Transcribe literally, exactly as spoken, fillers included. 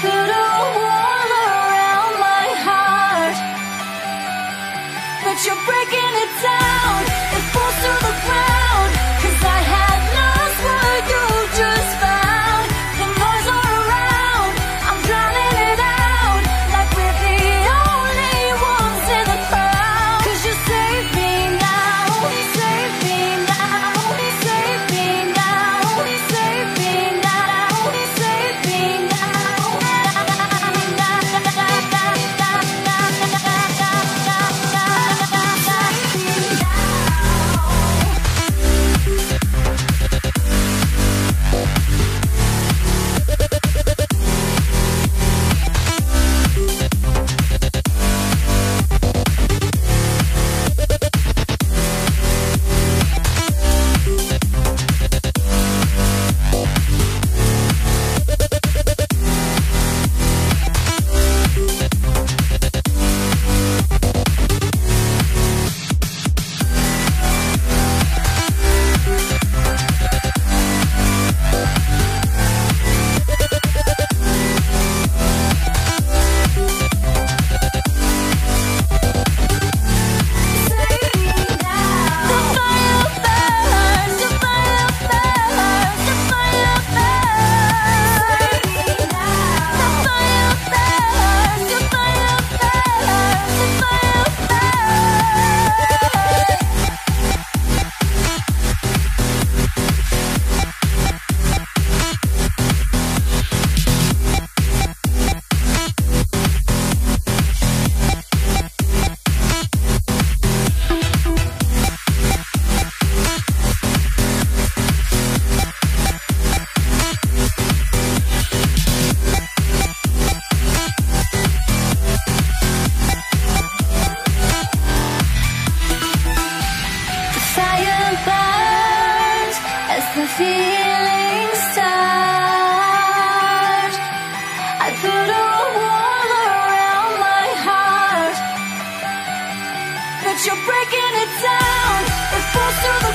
put a wall around my heart, but you're breaking it down. It falls to the ground, 'cause I had lost what you just found. The noise all around, I'm drowning it out, like we're the only ones in the crowd. 'Cause you saved me now, save me now, save me now, save me now, save me Feeling start. I put a wall around my heart, but you're breaking it down. It falls to the